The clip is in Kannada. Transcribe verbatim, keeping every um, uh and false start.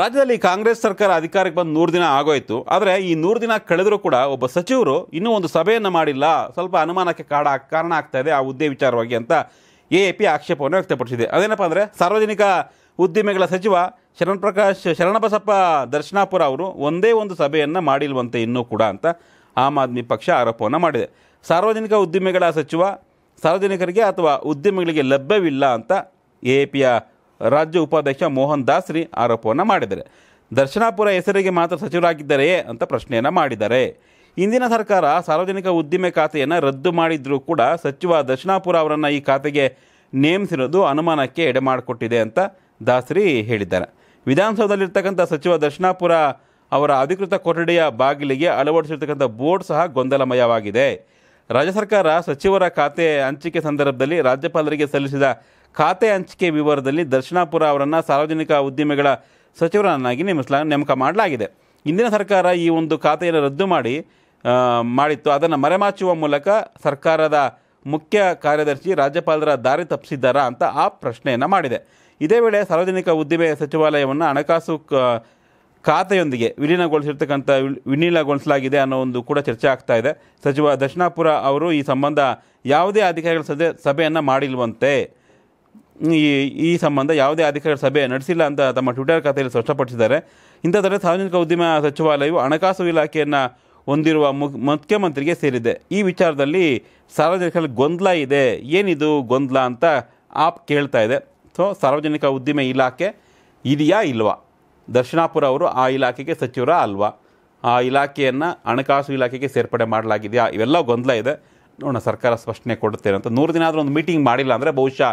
ರಾಜ್ಯದಲ್ಲಿ ಕಾಂಗ್ರೆಸ್ ಸರ್ಕಾರ ಅಧಿಕಾರಕ್ಕೆ ಬಂದು ನೂರು ದಿನ ಆಗೋಯಿತು. ಆದರೆ ಈ ನೂರು ದಿನ ಕಳೆದರೂ ಕೂಡ ಒಬ್ಬ ಸಚಿವರು ಇನ್ನೂ ಒಂದು ಸಭೆಯನ್ನು ಮಾಡಿಲ್ಲ, ಸ್ವಲ್ಪ ಅನುಮಾನಕ್ಕೆ ಕಾರಣ ಆಗ್ತಾ ಇದೆ ಆ ಹುದ್ದೆ ವಿಚಾರವಾಗಿ ಅಂತ ಎಎಪಿ ಆಕ್ಷೇಪವನ್ನು ವ್ಯಕ್ತಪಡಿಸಿದೆ. ಅದೇನಪ್ಪ ಅಂದರೆ, ಸಾರ್ವಜನಿಕ ಉದ್ದಿಮೆಗಳ ಸಚಿವ ಶರಣ್ ಪ್ರಕಾಶ್ ಶರಣಬಸಪ್ಪ ದರ್ಶನಾಪುರ ಅವರು ಒಂದೇ ಒಂದು ಸಭೆಯನ್ನು ಮಾಡಿಲ್ವಂತೆ ಇನ್ನೂ ಕೂಡ ಅಂತ ಆಮ್ ಆದ್ಮಿ ಪಕ್ಷ ಆರೋಪವನ್ನು ಮಾಡಿದೆ. ಸಾರ್ವಜನಿಕ ಉದ್ದಿಮೆಗಳ ಸಚಿವ ಸಾರ್ವಜನಿಕರಿಗೆ ಅಥವಾ ಉದ್ಯಮಿಗಳಿಗೆ ಲಭ್ಯವಿಲ್ಲ ಅಂತ ಎಎಪಿಯ ರಾಜ್ಯ ಉಪಾಧ್ಯಕ್ಷ ಮೋಹನ್ ದಾಸ್ರಿ ಆರೋಪವನ್ನು ಮಾಡಿದ್ದಾರೆ. ದರ್ಶನಾಪುರ ಹೆಸರಿಗೆ ಮಾತ್ರ ಸಚಿವರಾಗಿದ್ದಾರೆಯೇ ಅಂತ ಪ್ರಶ್ನೆಯನ್ನು ಮಾಡಿದ್ದಾರೆ. ಇಂದಿನ ಸರ್ಕಾರ ಸಾರ್ವಜನಿಕ ಉದ್ದಿಮೆ ಖಾತೆಯನ್ನು ರದ್ದು ಮಾಡಿದರೂ ಕೂಡ ಸಚಿವ ದರ್ಶನಾಪುರ ಅವರನ್ನು ಈ ಖಾತೆಗೆ ನೇಮಿಸಿರೋದು ಅನುಮಾನಕ್ಕೆ ಎಡೆ ಮಾಡಿಕೊಟ್ಟಿದೆ ಅಂತ ದಾಸ್ರಿ ಹೇಳಿದ್ದಾರೆ. ವಿಧಾನಸೌಧದಲ್ಲಿರ್ತಕ್ಕಂಥ ಸಚಿವ ದರ್ಶನಾಪುರ ಅವರ ಅಧಿಕೃತ ಕೊಠಡಿಯ ಬಾಗಿಲಿಗೆ ಅಳವಡಿಸಿರ್ತಕ್ಕಂಥ ಬೋರ್ಡ್ ಸಹ ಗೊಂದಲಮಯವಾಗಿದೆ. ರಾಜ್ಯ ಸರ್ಕಾರ ಸಚಿವರ ಖಾತೆ ಹಂಚಿಕೆ ಸಂದರ್ಭದಲ್ಲಿ ರಾಜ್ಯಪಾಲರಿಗೆ ಸಲ್ಲಿಸಿದ ಖಾತೆ ಹಂಚಿಕೆ ವಿವರದಲ್ಲಿ ದರ್ಶನಾಪುರ ಅವರನ್ನು ಸಾರ್ವಜನಿಕ ಉದ್ದಿಮೆಗಳ ಸಚಿವರನ್ನಾಗಿ ನೇಮಿಸ್ಲಾ ನೇಮಕ ಮಾಡಲಾಗಿದೆ. ಇಂದಿನ ಸರ್ಕಾರ ಈ ಒಂದು ಖಾತೆಯನ್ನು ರದ್ದು ಮಾಡಿ ಮಾಡಿತ್ತು. ಅದನ್ನು ಮರೆಮಾಚುವ ಮೂಲಕ ಸರ್ಕಾರದ ಮುಖ್ಯ ಕಾರ್ಯದರ್ಶಿ ರಾಜ್ಯಪಾಲರ ದಾರಿ ತಪ್ಪಿಸಿದ್ದಾರಾ ಅಂತ ಆ ಪ್ರಶ್ನೆಯನ್ನು ಮಾಡಿದೆ. ಇದೇ ವೇಳೆ ಸಾರ್ವಜನಿಕ ಉದ್ದಿಮೆ ಸಚಿವಾಲಯವನ್ನು ಹಣಕಾಸು ಖಾತೆಯೊಂದಿಗೆ ವಿಲೀನಗೊಳಿಸಿರ್ತಕ್ಕಂಥ ವಿಲೀನಗೊಳಿಸಲಾಗಿದೆ ಅನ್ನೋ ಒಂದು ಕೂಡ ಚರ್ಚೆ ಆಗ್ತಾ ಇದೆ. ಸಚಿವ ದರ್ಶನಾಪುರ ಅವರು ಈ ಸಂಬಂಧ ಯಾವುದೇ ಅಧಿಕಾರಿಗಳ ಸಭೆ ಸಭೆಯನ್ನು ಮಾಡಿಲ್ವಂತೆ ಈ ಈ ಸಂಬಂಧ ಯಾವುದೇ ಅಧಿಕಾರಿಗಳ ಸಭೆ ನಡೆಸಿಲ್ಲ ಅಂತ ತಮ್ಮ ಟ್ವಿಟರ್ ಖಾತೆಯಲ್ಲಿ ಸ್ಪಷ್ಟಪಡಿಸಿದ್ದಾರೆ. ಇಂಥದ್ದರೆ ಸಾರ್ವಜನಿಕ ಉದ್ಯಮ ಸಚಿವಾಲಯವು ಹಣಕಾಸು ಇಲಾಖೆಯನ್ನು ಹೊಂದಿರುವ ಮುಖ್ಯಮಂತ್ರಿಗೆ ಸೇರಿದೆ. ಈ ವಿಚಾರದಲ್ಲಿ ಸಾರ್ವಜನಿಕರಲ್ಲಿ ಗೊಂದಲ ಇದೆ, ಏನಿದು ಗೊಂದಲ ಅಂತ ಆಪ್ ಕೇಳ್ತಾ ಇದೆ. ಸೊ ಸಾರ್ವಜನಿಕ ಉದ್ದಿಮೆ ಇಲಾಖೆ ಇದೆಯಾ ಇಲ್ವಾ? ದರ್ಶನಾಪುರ ಅವರು ಆ ಇಲಾಖೆಗೆ ಸಚಿವರ ಅಲ್ವಾ? ಆ ಇಲಾಖೆಯನ್ನು ಹಣಕಾಸು ಇಲಾಖೆಗೆ ಸೇರ್ಪಡೆ ಮಾಡಲಾಗಿದೆಯಾ? ಇವೆಲ್ಲ ಗೊಂದಲ ಇದೆ. ನೋಡೋಣ, ಸರ್ಕಾರ ಸ್ಪಷ್ಟನೆ ಕೊಡುತ್ತೇನೆ ಅಂತ. ನೂರು ದಿನ ಆದರೂ ಒಂದು ಮೀಟಿಂಗ್ ಮಾಡಿಲ್ಲ ಅಂದರೆ ಬಹುಶಃ